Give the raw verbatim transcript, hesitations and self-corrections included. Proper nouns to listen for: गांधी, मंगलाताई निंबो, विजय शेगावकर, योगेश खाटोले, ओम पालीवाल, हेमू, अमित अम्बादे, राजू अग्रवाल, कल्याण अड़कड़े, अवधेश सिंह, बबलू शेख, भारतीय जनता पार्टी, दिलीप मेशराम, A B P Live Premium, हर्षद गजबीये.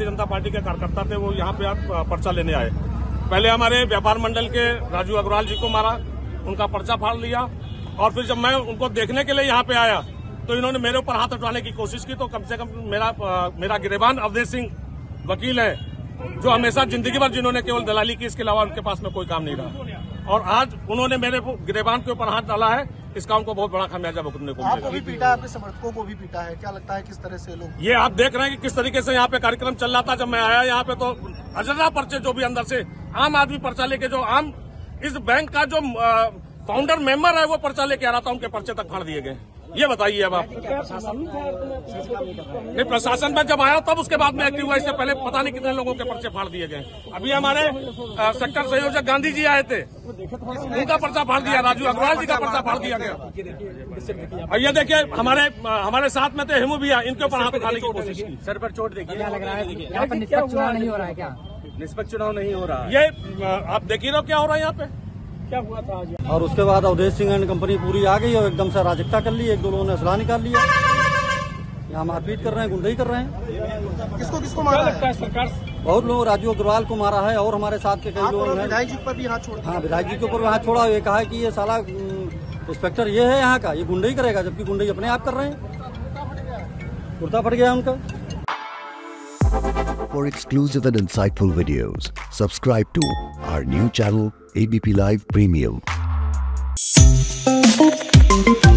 भारतीय जनता पार्टी के कार्यकर्ता थे, वो यहाँ पे आप पर्चा लेने आए। पहले हमारे व्यापार मंडल के राजू अग्रवाल जी को मारा, उनका पर्चा फाड़ लिया, और फिर जब मैं उनको देखने के लिए यहाँ पे आया तो इन्होंने मेरे ऊपर हाथ उठाने की कोशिश की। तो कम से कम मेरा मेरा गिरेबान अवधेश सिंह वकील है, जो हमेशा जिंदगी भर जिन्होंने केवल दलाली की, इसके अलावा उनके पास में कोई काम नहीं रहा, और आज उन्होंने मेरे गिरेबान के ऊपर हाथ डाला है। इसका उनको बहुत बड़ा खामियाजा भुगतने को मिलेगा। आपको भी पीटा, आपके समर्थकों को भी पीटा है, क्या लगता है किस तरह से लोग? ये आप देख रहे हैं कि किस तरीके से यहाँ पे कार्यक्रम चल रहा था। जब मैं आया यहाँ पे तो हजारा पर्चे, जो भी अंदर से आम आदमी पर्चा लेके, जो आम इस बैंक का जो फाउंडर मेंबर है वो पर्चा लेके आ रहा था, उनके पर्चे तक फाड़ दिए गए। ये बताइए अब आप। नहीं, प्रशासन में जब आया तब उसके बाद में एक्टिव हुआ, इससे पहले पता नहीं कितने लोगों के पर्चे फाड़ दिए गए। अभी हमारे सेक्टर संयोजक गांधी जी आए थे, उनका पर्चा फाड़ दिया, राजू अग्रवाल जी का पर्चा फाड़ दिया गया। और ये देखिए हमारे हमारे साथ में थे हेमू भैया, इनके ऊपर हाथ उठाने की कोशिश की। सर पर चोट देखिए, नहीं हो रहा है क्या? निष्पक्ष चुनाव नहीं हो रहा। ये आप देखिए ना क्या हो रहा है यहाँ पे, क्या हुआ था आज। और उसके बाद अवधेश सिंह एंड कंपनी पूरी आ गई और एकदम से अराजकता कर ली। एक दो लोगों ने असलाह निकाल लिया, यहाँ मारपीट कर रहे हैं, गुंडई कर रहे हैं। किसको किसको मारा लगता है? सरकार बहुत लोग, राजू अग्रवाल को मारा है, और हमारे साथ के कई लोग हैं। विधायक जी पर भी हाथ छोड़ा। हाँ, विधायक जी के ऊपर भी हाथ छोड़ा। ये कहा कि ये साला इंस्पेक्टर ये है यहाँ का, ये गुंडई करेगा, जबकि गुंडई अपने आप कर रहे हैं। कुर्ता फट गया उनका। For exclusive and insightful videos, subscribe to our new channel A B P Live Premium.